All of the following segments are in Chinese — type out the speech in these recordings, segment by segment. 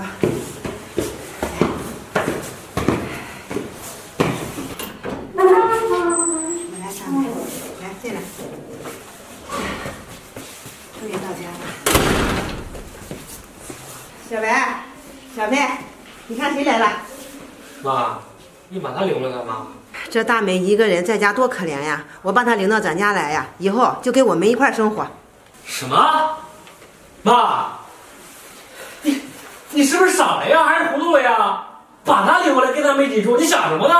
吧。我来上来，来进来。终于到家了。小白，小妹，你看谁来了？妈，你把他领来干嘛？ 这大美一个人在家多可怜呀！我把她领到咱家来呀，以后就跟我们一块生活。什么？妈，你是不是傻了呀，还是糊涂了呀？把她领过来跟咱没几住，你想什么呢？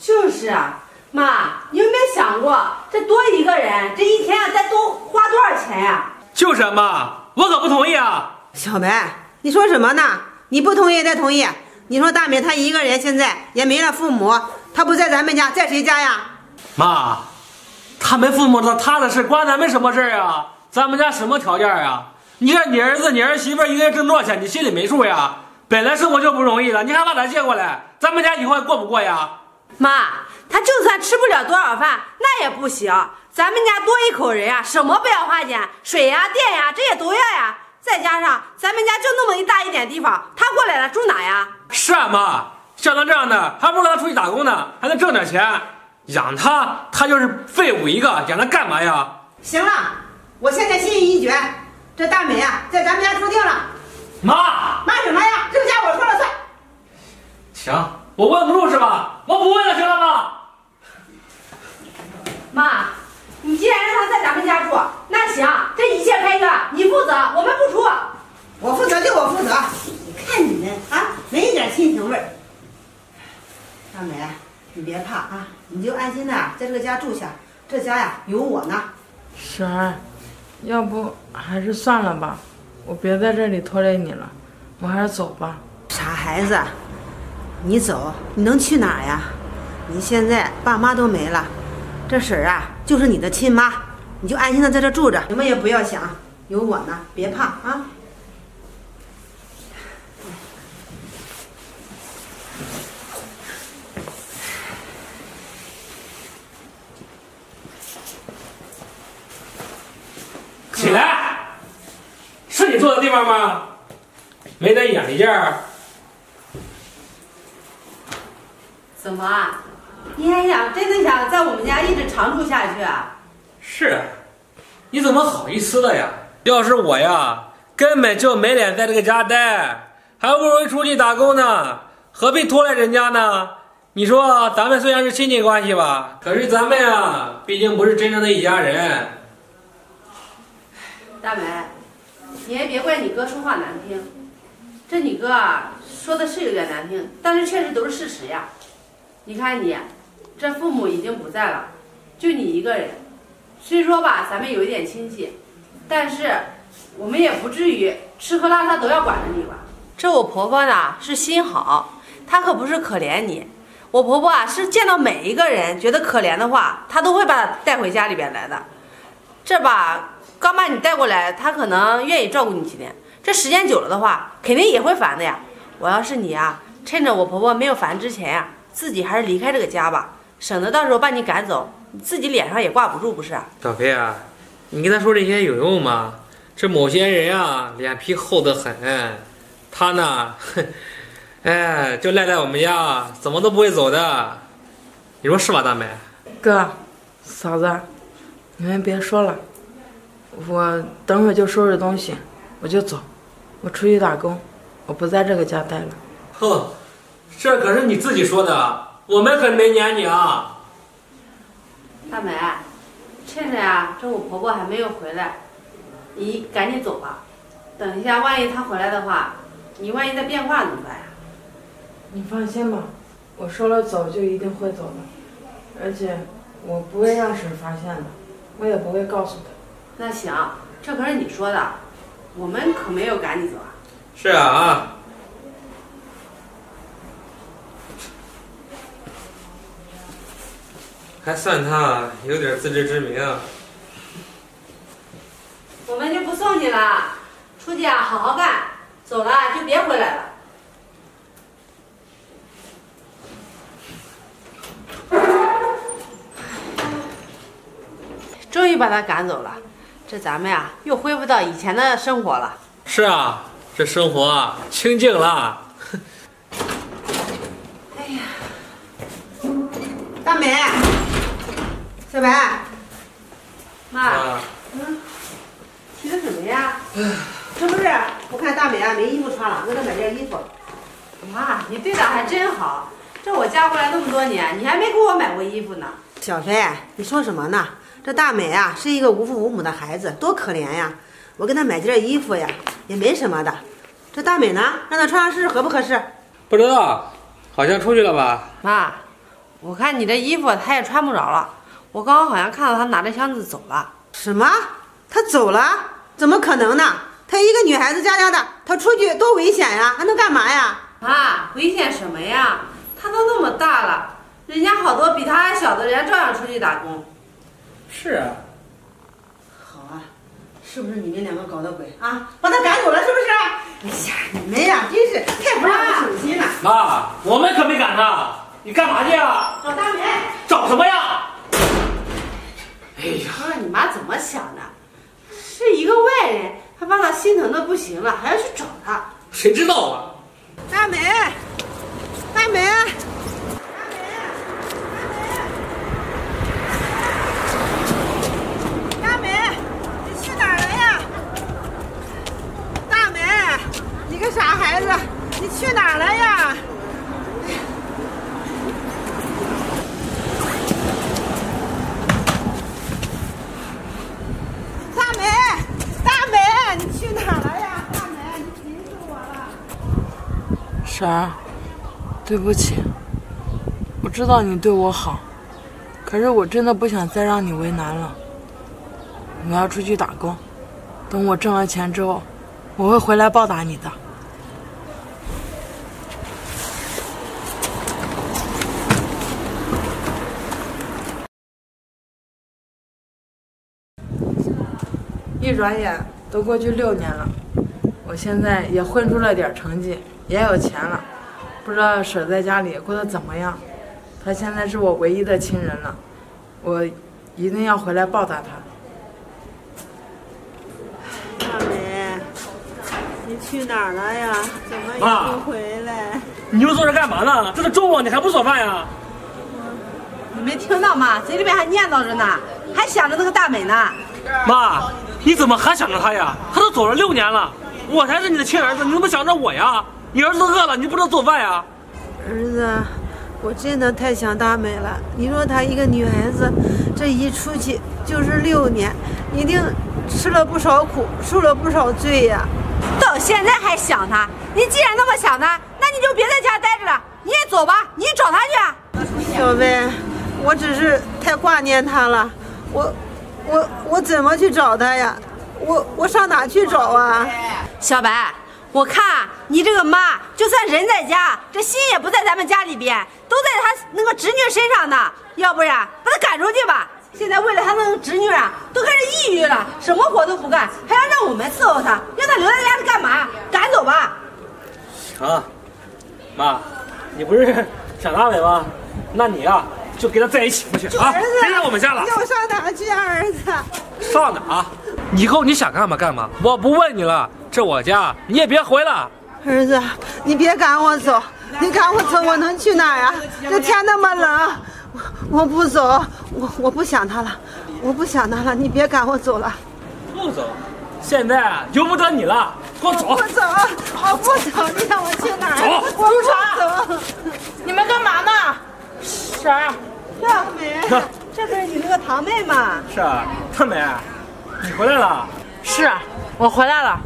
就是啊，妈，你有没有想过，这多一个人，这一天啊，再多花多少钱呀？就是啊，妈，我可不同意啊！小白，你说什么呢？你不同意再同意？你说大美她一个人现在也没了父母。 他不在咱们家，在谁家呀？妈，他们父母的他的事关咱们什么事啊？咱们家什么条件啊？你看你儿子、你儿媳妇一个月挣多少钱，你心里没数呀？本来生活就不容易了，你还把他接过来，咱们家以后过不过呀？妈，他就算吃不了多少饭，那也不行。咱们家多一口人啊，什么不要花钱，水呀、电呀，这些都要呀。再加上咱们家就那么一大一点地方，他过来了住哪呀？是啊，妈。 像他这样的，还不如让他出去打工呢，还能挣点钱。养他，他就是废物一个，养他干嘛呀？行了，我现在心意已决，这大美啊，在咱们家注定了。妈，妈什么呀？这个家我说了算。行，我问不住是吧？我不问了，行了吗？妈，你既然让他在咱们家住，那行，这一切开销你负责，我们不出。我负责就我负责。你看你们啊，没一点亲情味儿。 大美，你别怕啊，你就安心的在这个家住下，这家呀有我呢。婶儿，要不还是算了吧，我别在这里拖累你了，我还是走吧。傻孩子，你走你能去哪呀？你现在爸妈都没了，这婶儿啊就是你的亲妈，你就安心的在这住着，什么也不要想，有我呢，别怕啊。 起来，是你坐的地方吗？没戴眼镜儿。怎么，你还想真的想在我们家一直常住下去啊？是，你怎么好意思了呀？要是我呀，根本就没脸在这个家待，还不如出去打工呢，何必拖累人家呢？你说咱们虽然是亲戚关系吧，可是咱们啊，毕竟不是真正的一家人。 大美，你也别怪你哥说话难听，这你哥啊说的是有点难听，但是确实都是事实呀。你看你，这父母已经不在了，就你一个人。虽说吧，咱们有一点亲戚，但是我们也不至于吃喝拉撒都要管着你吧。这我婆婆呢是心好，她可不是可怜你。我婆婆啊是见到每一个人觉得可怜的话，她都会把她带回家里边来的。这吧。 刚把你带过来，他可能愿意照顾你几天。这时间久了的话，肯定也会烦的呀。我要是你啊，趁着我婆婆没有烦之前呀、自己还是离开这个家吧，省得到时候把你赶走，你自己脸上也挂不住，不是？小飞啊，你跟他说这些有用吗？这某些人啊，脸皮厚得很，他呢，哎，就赖在我们家，怎么都不会走的。你说是吧，大美？哥，嫂子，你们别说了。 我等会儿就收拾东西，我就走，我出去打工，我不在这个家待了。哼，这可是你自己说的，我们可没撵你啊。大美，趁着呀，这我婆婆还没有回来，你赶紧走吧。等一下，万一她回来的话，你万一再变卦怎么办呀？你放心吧，我说了走就一定会走的，而且我不会让婶发现的，我也不会告诉她。 那行，这可是你说的，我们可没有赶你走啊。是啊啊。还算他有点自知之明啊。我们就不送你了，出去啊，好好干，走了就别回来了。终于把他赶走了。 这咱们呀，又恢复到以前的生活了。是啊，这生活啊，清静了。哎呀，大美，小白，妈，嗯，提的什么呀？这不是，我看大美啊没衣服穿了，我给她买件衣服。妈，你对她还真好，这我嫁过来那么多年，你还没给我买过衣服呢。小飞，你说什么呢？这大美啊是一个无父无母的孩子，多可怜呀！ 我给她买件衣服呀，也没什么的。这大美呢，让她穿上试试合不合适？不知道，好像出去了吧？妈，我看你这衣服她也穿不着了。我刚刚好像看到她拿着箱子走了。什么？她走了？怎么可能呢？她一个女孩子家家的，她出去多危险呀！还能干嘛呀？妈，危险什么呀？她都那么大了，人家好多比她还小的人照样出去打工。是啊。 是不是你们两个搞的鬼啊？把他赶走了是不是？哎呀，你们呀，真是太不让人省心了。妈，我们可没赶他，你干嘛去啊？找大美。找什么呀？哎呀，妈，你妈怎么想的？是一个外人，还把他心疼的不行了，还要去找他。谁知道啊？大美，大美。 这傻孩子，你去哪儿了呀？大美，大美，你去哪儿了呀？大美，你急死我了！婶儿，对不起，我知道你对我好，可是我真的不想再让你为难了。我要出去打工，等我挣了钱之后，我会回来报答你的。 一转眼都过去6年了，我现在也混出了点成绩，也有钱了。不知道婶在家里过得怎么样？她现在是我唯一的亲人了，我一定要回来报答她。大美，你去哪儿了呀？怎么也不回来？你又坐这干嘛呢？这都中午你还不做饭呀？你没听到吗？嘴里面还念叨着呢，还想着那个大美呢。妈。 你怎么还想着他呀？他都走了6年了，我才是你的亲儿子，你怎么想着我呀？你儿子饿了，你不知道做饭呀？儿子，我真的太想大美了。你说她一个女孩子，这一出去就是6年，一定吃了不少苦，受了不少罪呀。到现在还想她？你既然那么想她，那你就别在家待着了，你也走吧，你找她去。小薇，我只是太挂念她了，我怎么去找他呀？我上哪去找啊？小白，我看你这个妈，就算人在家，这心也不在咱们家里边，都在她那个侄女身上呢。要不然把她赶出去吧。现在为了她那个侄女啊，都开始抑郁了，什么活都不干，还要让我们伺候她，让她留在家里干嘛？赶走吧。啊，妈，你不是想大美吗？那你啊。 就跟他在一起过去啊！别来我们家了。要上哪去啊，儿子？上哪啊？以后你想干嘛干嘛，我不问你了。这我家，你也别回了。儿子，你别赶我走，你赶我走，我能去哪呀？这天那么冷，我不走，我不想他了，我不想他了。你别赶我走了。不走，现在由不得你了，给我走。我不走，我不走，你让我去哪儿？走，我不走。你们干嘛呢？婶儿。 大美，这不是你那个堂妹吗？是啊，大美，你回来了。是，我回来了。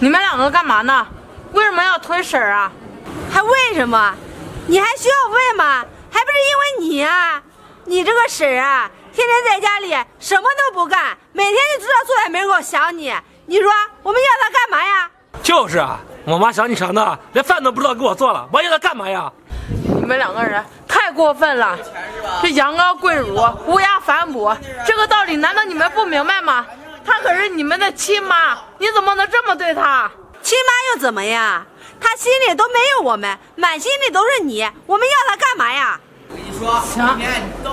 你们两个干嘛呢？为什么要推婶儿啊？还为什么？你还需要问吗？还不是因为你啊！你这个婶儿啊，天天在家里什么都不干，每天就知道坐在门口想你。你说我们要她干嘛呀？就是啊，我妈想你想的，连饭都不知道给我做了，我要她干嘛呀？你们两个人。 太过分了！这羊羔跪乳，乌鸦反哺，这个道理难道你们不明白吗？她可是你们的亲妈，你怎么能这么对她？亲妈又怎么样？她心里都没有我们，满心里都是你。我们要她干嘛呀？我跟你说，行，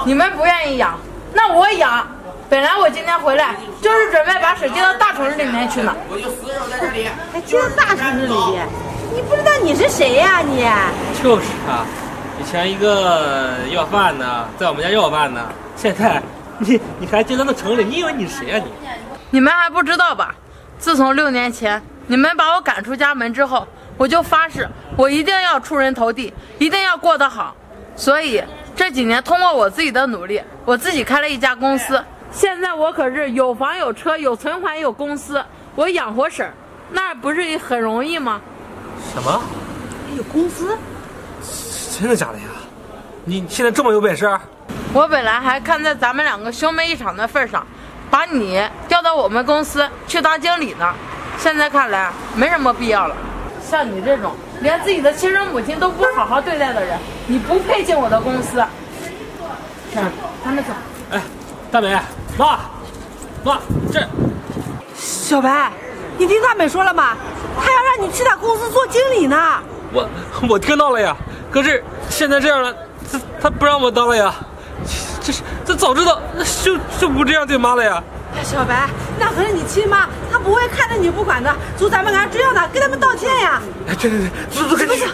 你们不愿意养，那我养。本来我今天回来就是准备把水接到大城市里面去呢，我就死守在这里，还接到大城市里？你不知道你是谁呀、你？就是啊，以前一个要饭的，在我们家要饭的，现在你还接到那城里，你以为你是谁呀、你们还不知道吧？自从6年前你们把我赶出家门之后，我就发誓我一定要出人头地，一定要过得好。所以这几年通过我自己的努力，我自己开了一家公司。现在我可是有房有车有存款有公司，我养活婶儿，那不是很容易吗？什么？有公司？真的假的呀？你现在这么有本事？我本来还看在咱们两个兄妹一场的份上，把你调到我们公司去当经理呢。现在看来没什么必要了。像你这种连自己的亲生母亲都不好好对待的人，你不配进我的公司。婶儿，咱们走。哎，大美。妈，这小白，你听大美说了吗？她要让你去她公司做经理呢。我听到了呀，可是现在这样了，她不让我当了呀。这早知道就不这样对妈了呀。哎，小白，那可是你亲妈，她不会看着你不管的。走，咱们赶紧追上她，跟他们道歉呀。哎，对，走，赶紧。